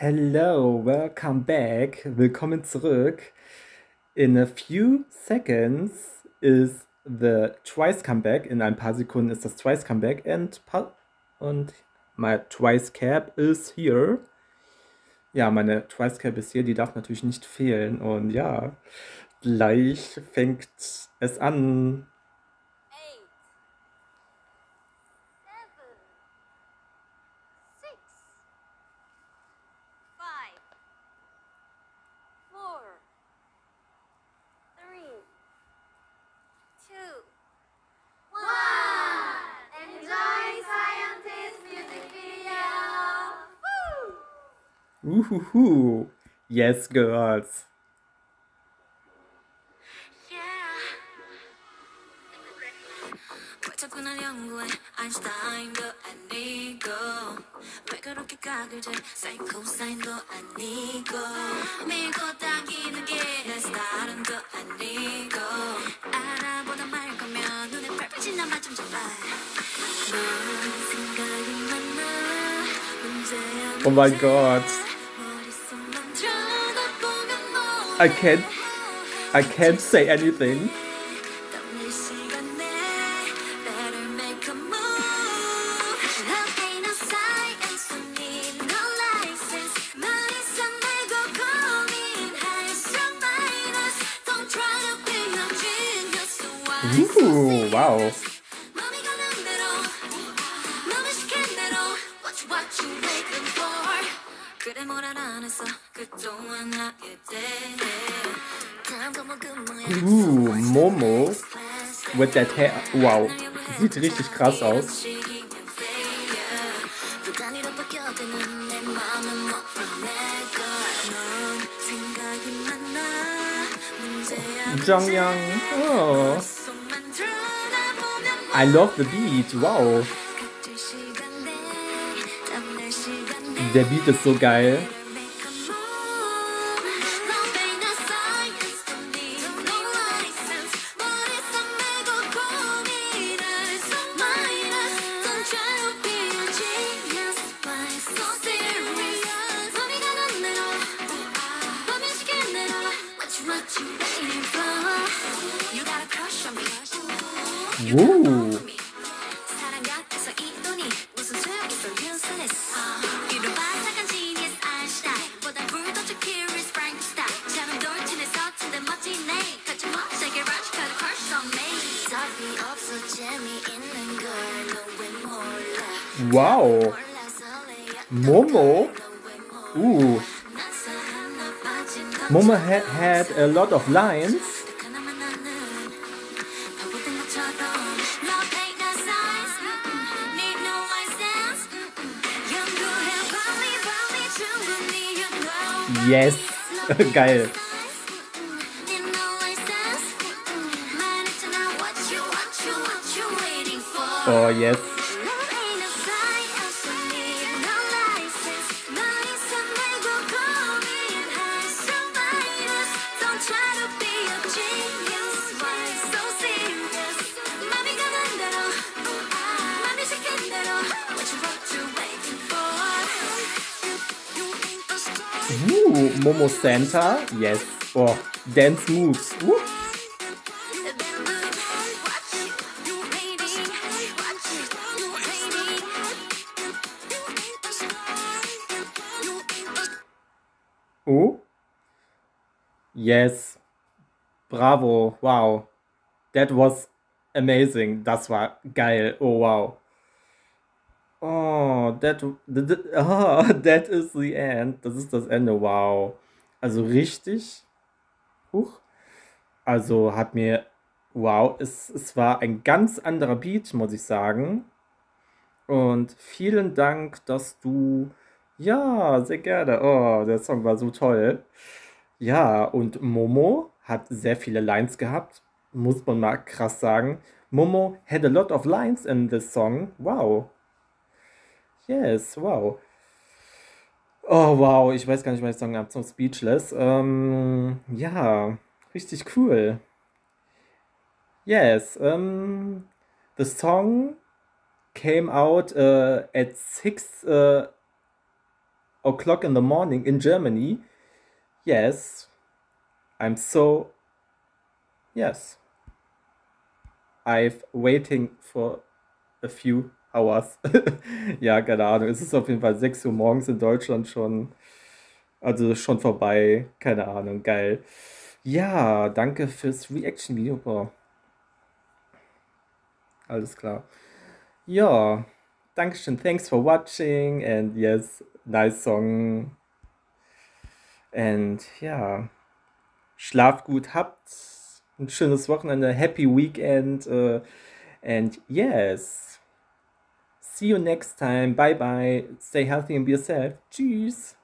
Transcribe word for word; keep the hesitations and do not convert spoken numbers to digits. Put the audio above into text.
Hello, welcome back. Willkommen zurück. In a few seconds is the Twice comeback. In ein paar Sekunden ist das Twice comeback. And und my Twice cap is here. Ja, meine Twice cap ist hier. Die darf natürlich nicht fehlen. Und ja, gleich fängt es an. Uhuhu! Yes, girls! Oh my God! I can't, I can't say anything. Ooh, wow. Ooh, Momo with that hair. Wow, sieht richtig krass aus. Jonghyun. Oh. I love the beat. Wow. Der Beat ist so geil. Woo. Wow, Momo, ooh, Momo had, had a lot of lines. Yes, geil. Oh, yes. Ooh, Momo Santa, yes. Oh, dance moves. Ooh. Oh, yes, bravo, wow, that was amazing, das war geil, oh wow. Oh, that, that, oh, that is the end, das ist das Ende, wow. Also richtig, huch, also hat mir, wow, es, es war ein ganz anderer Beat, muss ich sagen. Und vielen Dank, dass du... Ja, sehr gerne. Oh, der Song war so toll. Ja, und Momo hat sehr viele Lines gehabt. Muss man mal krass sagen. Momo had a lot of lines in this song. Wow. Yes, wow. Oh, wow. Ich weiß gar nicht, was ich sagen habe. So speechless. Ähm, ja, richtig cool. Yes. Um, the song came out uh, at six... Uh, o'clock in the morning in Germany. Yes, I'm so, yes, I've waiting for a few hours. Ja, keine Ahnung, es ist auf jeden Fall sechs Uhr morgens in Deutschland schon, also schon vorbei, keine Ahnung, geil. Ja, danke fürs Reaction-Video, boah. Alles klar. Ja, Dankeschön, thanks for watching and yes, nice song. And ja, schlaf gut, habt ein schönes Wochenende, happy weekend uh, and yes, see you next time, bye bye, stay healthy and be yourself, tschüss.